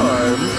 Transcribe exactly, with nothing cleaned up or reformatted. time.